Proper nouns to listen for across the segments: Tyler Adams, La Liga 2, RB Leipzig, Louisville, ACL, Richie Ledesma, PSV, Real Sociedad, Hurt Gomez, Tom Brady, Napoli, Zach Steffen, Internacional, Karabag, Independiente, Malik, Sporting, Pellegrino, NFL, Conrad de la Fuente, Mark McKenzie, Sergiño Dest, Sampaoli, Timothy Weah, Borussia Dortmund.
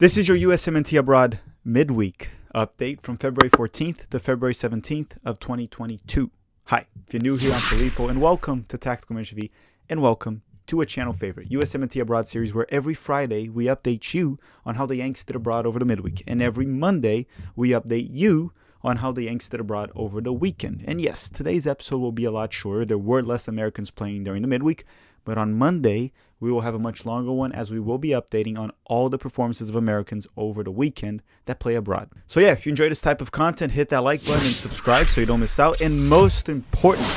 This is your USMNT Abroad midweek update from February 14th to February 17th of 2022. Hi, if you're new here, I'm Filippo, and welcome to Tactical Manager TV, and welcome to a channel favorite, USMNT Abroad series, where every Friday we update you on how the Yanks did abroad over the midweek, and every Monday we update you on how the Yanks did abroad over the weekend. And yes, today's episode will be a lot shorter. There were less Americans playing during the midweek, but on Monday, we will have a much longer one as we will be updating on all the performances of Americans over the weekend that play abroad. So yeah, if you enjoy this type of content, hit that like button and subscribe so you don't miss out. And most importantly,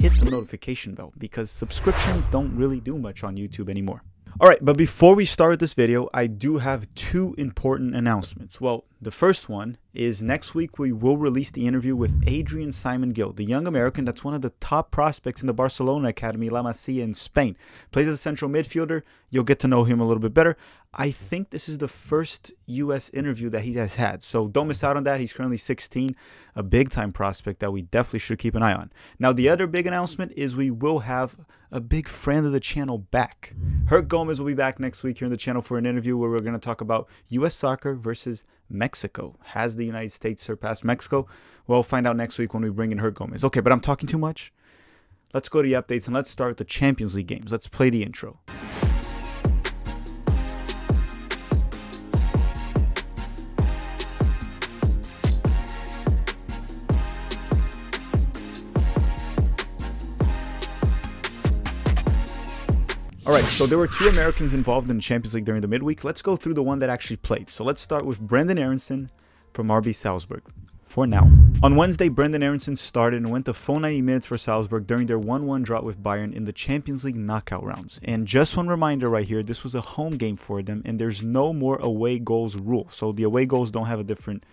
hit the notification bell because subscriptions don't really do much on YouTube anymore. All right, but before we start this video, I do have two important announcements. Well, the first one is next week we will release the interview with Adrian Simon Gil, the young American that's one of the top prospects in the Barcelona Academy, La Masia in Spain. Plays as a central midfielder. You'll get to know him a little bit better. I think this is the first U.S. interview that he has had, so don't miss out on that. He's currently 16, a big-time prospect that we definitely should keep an eye on. Now, the other big announcement is we will have a big friend of the channel back. Hurt Gomez will be back next week here on the channel for an interview where we're going to talk about U.S. soccer versus Mexico. Has the United States surpassed Mexico? We'll find out next week when we bring in Hurt Gomez. Okay, but I'm talking too much. Let's go to the updates and let's start the Champions League games. Let's play the intro. All right, so there were two Americans involved in the Champions League during the midweek. Let's go through the one that actually played. So let's start with Brenden Aaronson from RB Salzburg for now. On Wednesday, Brenden Aaronson started and went the full 90 minutes for Salzburg during their 1-1 draw with Bayern in the Champions League knockout rounds. And just one reminder right here, this was a home game for them and there's no more away goals rule. So the away goals don't have a different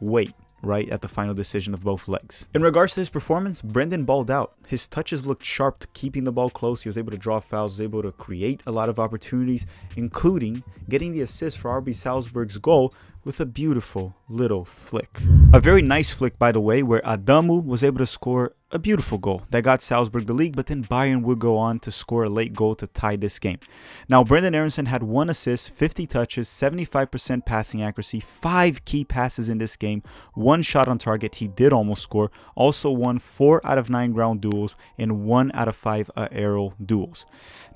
weight right at the final decision of both legs. In regards to his performance, Brenden balled out. His touches looked sharp, keeping the ball close. He was able to draw fouls, was able to create a lot of opportunities, including getting the assist for RB Salzburg's goal with a beautiful little flick. A very nice flick, by the way, where Adamu was able to score a beautiful goal that got Salzburg the league, but then Bayern would go on to score a late goal to tie this game. Now, Brenden Aaronson had 1 assist, 50 touches, 75% passing accuracy, 5 key passes in this game, 1 shot on target. He did almost score. Also won 4 out of 9 ground duels and 1 out of 5 aerial duels.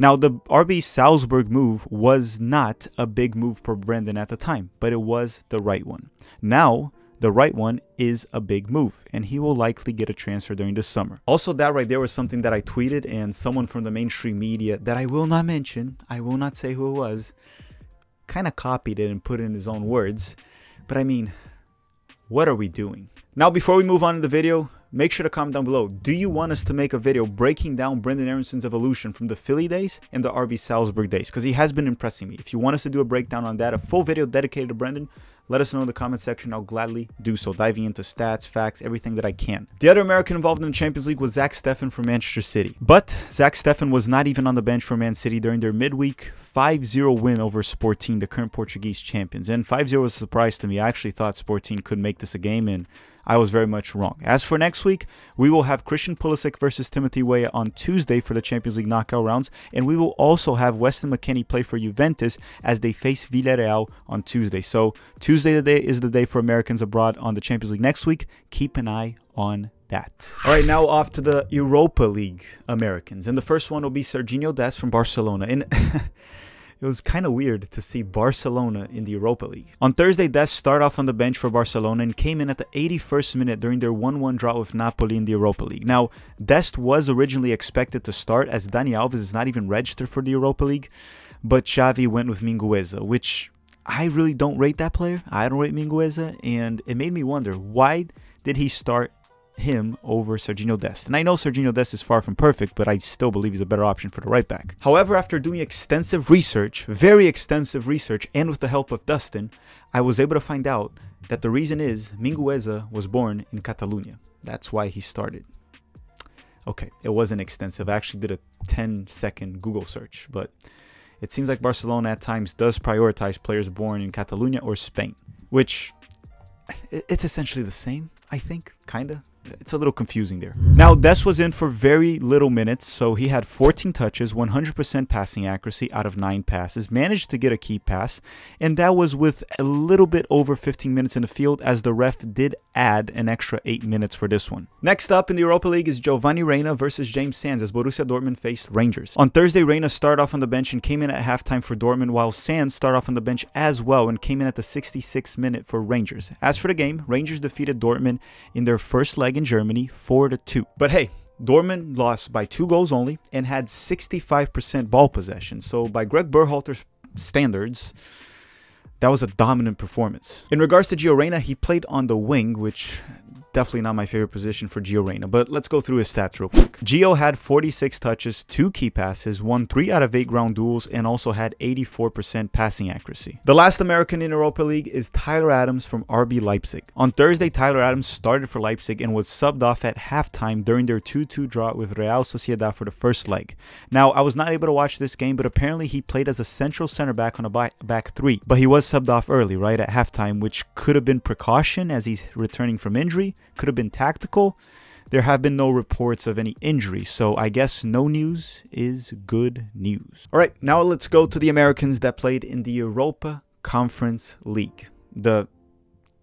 Now, the RB Salzburg move was not a big move for Brenden at the time, but it was the right one. Now, the right one is a big move, and he will likely get a transfer during the summer. Also, that right there was something that I tweeted, and someone from the mainstream media that I will not mention, I will not say who it was, kind of copied it and put it in his own words. But I mean, what are we doing? Now, before we move on to the video, make sure to comment down below. Do you want us to make a video breaking down Brenden Aaronson's evolution from the Philly days and the RB Salzburg days? Because he has been impressing me. If you want us to do a breakdown on that, a full video dedicated to Brenden, let us know in the comment section. I'll gladly do so, diving into stats, facts, everything that I can. The other American involved in the Champions League was Zach Steffen from Manchester City. But Zach Steffen was not even on the bench for Man City during their midweek 5-0 win over Sporting, the current Portuguese champions. And 5-0 was a surprise to me. I actually thought Sporting could make this a game, and I was very much wrong. As for next week, we will have Christian Pulisic versus Timothy Weah on Tuesday for the Champions League knockout rounds, and we will also have Weston McKennie play for Juventus as they face Villarreal on Tuesday. So Tuesday today is the day for Americans abroad on the Champions League next week. Keep an eye on that. All right, now off to the Europa League Americans, and the first one will be Sergiño Dest from Barcelona. And it was kind of weird to see Barcelona in the Europa League. On Thursday, Dest started off on the bench for Barcelona and came in at the 81st minute during their 1-1 draw with Napoli in the Europa League. Now, Dest was originally expected to start as Dani Alves is not even registered for the Europa League, but Xavi went with Mingueza, which I really don't rate that player. I don't rate Mingueza, and it made me wonder, why did he start him over Sergiño Dest? And I know Sergiño Dest is far from perfect, but I still believe he's a better option for the right back. However, after doing extensive research, very extensive research, and with the help of Dustin, I was able to find out that the reason is Mingueza was born in Catalonia. That's why he started. Okay, it wasn't extensive. I actually did a 10-second Google search, but it seems like Barcelona at times does prioritize players born in Catalonia or Spain, which it's essentially the same, I think, kinda. it's a little confusing there. Now, Dest was in for very little minutes, so he had 14 touches, 100% passing accuracy out of 9 passes, managed to get a key pass, and that was with a little bit over 15 minutes in the field, as the ref did add an extra 8 minutes for this one. Next up in the Europa League is Giovanni Reyna versus James Sands, as Borussia Dortmund faced Rangers. On Thursday, Reyna started off on the bench and came in at halftime for Dortmund, while Sands started off on the bench as well and came in at the 66th minute for Rangers. As for the game, Rangers defeated Dortmund in their first leg in Germany 4-2. But hey, Dortmund lost by 2 goals only and had 65% ball possession. So by Greg Berhalter's standards, that was a dominant performance. In regards to Gio Reyna, he played on the wing, which definitely not my favorite position for Gio Reyna, but let's go through his stats real quick. Gio had 46 touches, 2 key passes, won 3 out of 8 ground duels, and also had 84% passing accuracy. The last American in Europa League is Tyler Adams from RB Leipzig. On Thursday, Tyler Adams started for Leipzig and was subbed off at halftime during their 2-2 draw with Real Sociedad for the first leg. Now, I was not able to watch this game, but apparently he played as a central center back on a back three, but he was subbed off early, right at halftime, which could have been precaution as he's returning from injury, could have been tactical. There have been no reports of any injury, so I guess no news is good news. All right, now let's go to the Americans that played in the Europa Conference League, the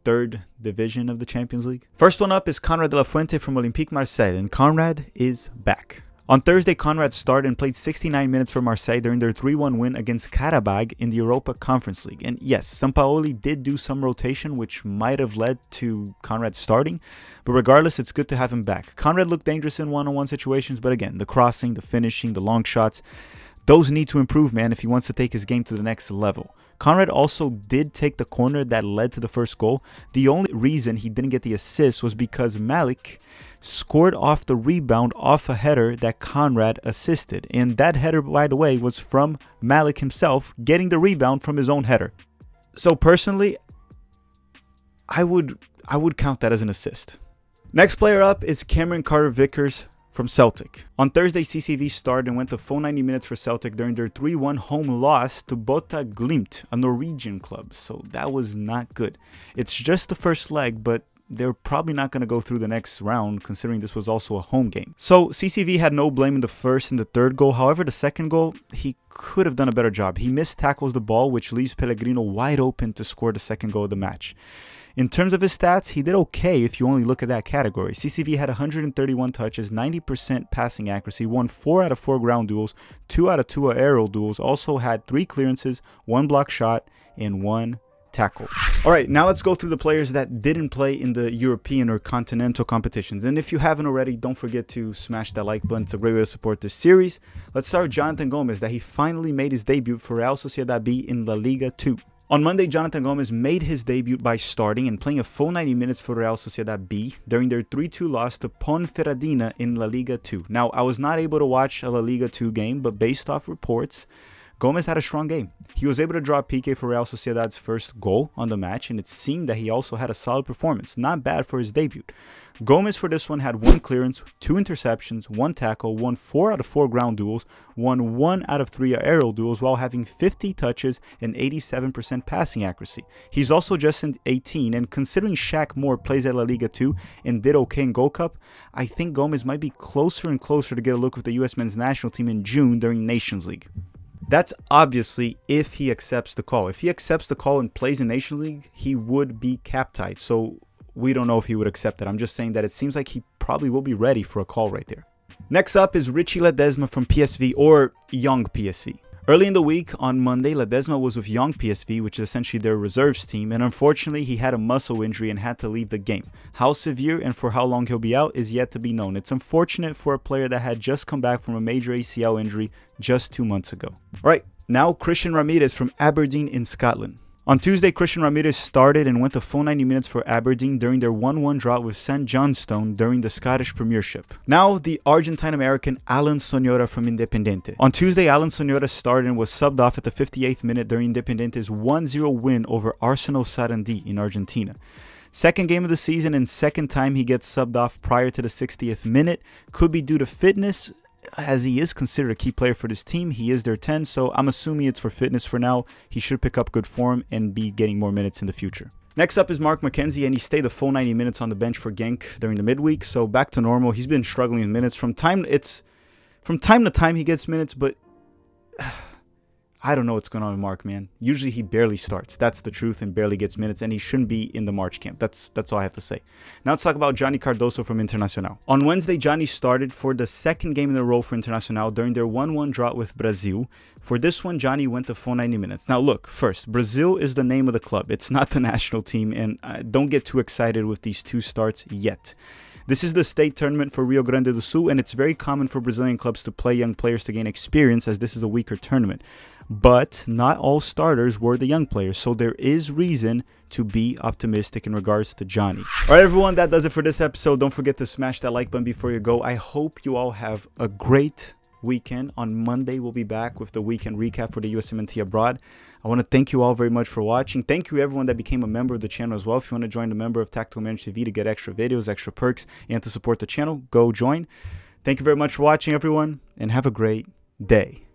third division of the Champions League. First one up is Conrad de la Fuente from Olympique Marseille, and Conrad is back. On Thursday, Conrad started and played 69 minutes for Marseille during their 3-1 win against Karabag in the Europa Conference League. And yes, Sampaoli did do some rotation, which might have led to Conrad starting, but regardless, it's good to have him back. Conrad looked dangerous in one-on-one situations, but again, the crossing, the finishing, the long shots, those need to improve, man, if he wants to take his game to the next level. Conrad also did take the corner that led to the first goal. The only reason he didn't get the assist was because Malik scored off the rebound off a header that Conrad assisted. And that header, by the way, was from Malik himself getting the rebound from his own header. So personally, I would count that as an assist. Next player up is Cameron Carter-Vickers from Celtic. On Thursday, CCV started and went the full 90 minutes for Celtic during their 3-1 home loss to Bota Glimt, a Norwegian club, so that was not good. It's just the first leg, but they're probably not going to go through the next round, considering this was also a home game. So CCV had no blame in the first and the third goal. However, the second goal, he could have done a better job. He mistackles the ball, which leaves Pellegrino wide open to score the second goal of the match. In terms of his stats, he did okay if you only look at that category. CCV had 131 touches, 90% passing accuracy, won 4 out of 4 ground duels, 2 out of 2 aerial duels, also had 3 clearances, 1 block shot, and 1 tackle. All right, now let's go through the players that didn't play in the European or continental competitions. And if you haven't already, don't forget to smash that like button. It's a great way to support this series. Let's start with Jonathan Gomez, that he finally made his debut for Real Sociedad B in La Liga 2. On Monday, Jonathan Gomez made his debut by starting and playing a full 90 minutes for Real Sociedad B during their 3-2 loss to Ponferradina in La Liga 2. Now, I was not able to watch a La Liga 2 game, but based off reports, Gomez had a strong game. He was able to draw Piqué for Real Sociedad's first goal on the match, and it seemed that he also had a solid performance. Not bad for his debut. Gomez for this one had 1 clearance, 2 interceptions, 1 tackle, won 4 out of 4 ground duels, won 1 out of 3 aerial duels while having 50 touches and 87% passing accuracy. He's also just 18, and considering Shaq Moore plays at La Liga 2 and did okay in Gold Cup, I think Gomez might be closer and closer to get a look with the US men's national team in June during Nations League. That's obviously if he accepts the call. If he accepts the call and plays in Nations League, he would be captained. So we don't know if he would accept that. I'm just saying that it seems like he probably will be ready for a call right there. Next up is Richie Ledesma from PSV, or Young PSV. Early in the week, on Monday, Ledesma was with Young PSV, which is essentially their reserves team, and unfortunately, he had a muscle injury and had to leave the game. How severe and for how long he'll be out is yet to be known. It's unfortunate for a player that had just come back from a major ACL injury just 2 months ago. All right, now Christian Ramirez from Aberdeen in Scotland. On Tuesday, Christian Ramirez started and went the full 90 minutes for Aberdeen during their 1-1 draw with St Johnstone during the Scottish Premiership. Now, the Argentine-American Alan Sonora from Independiente. On Tuesday, Alan Sonora started and was subbed off at the 58th minute during Independiente's 1-0 win over Arsenal Sarandí in Argentina. Second game of the season and second time he gets subbed off prior to the 60th minute. Could be due to fitness, as he is considered a key player for this team. He is their 10, so I'm assuming it's for fitness for now. He should pick up good form and be getting more minutes in the future. Next up is Mark McKenzie, and he stayed a full 90 minutes on the bench for Genk during the midweek, so back to normal. He's been struggling in minutes. From time to time he gets minutes, but I don't know what's going on with Mark, man. Usually he barely starts. That's the truth, and barely gets minutes, and he shouldn't be in the March camp. That's all I have to say. Now let's talk about Johnny Cardoso from Internacional. On Wednesday, Johnny started for the second game in a row for Internacional during their 1-1 draw with Brazil. For this one, Johnny went the full 90 minutes. Now look, first, Brazil is the name of the club. It's not the national team, and don't get too excited with these two starts yet. This is the state tournament for Rio Grande do Sul, and it's very common for Brazilian clubs to play young players to gain experience, as this is a weaker tournament. But not all starters were the young players, so there is reason to be optimistic in regards to Johnny. All right, everyone, that does it for this episode. Don't forget to smash that like button before you go. I hope you all have a great weekend. On Monday, we'll be back with the weekend recap for the USMNT abroad. I want to thank you all very much for watching. Thank you everyone that became a member of the channel as well. If you want to join the member of Tactical Manager TV to get extra videos, extra perks, and to support the channel, go join. Thank you very much for watching, everyone, and have a great day.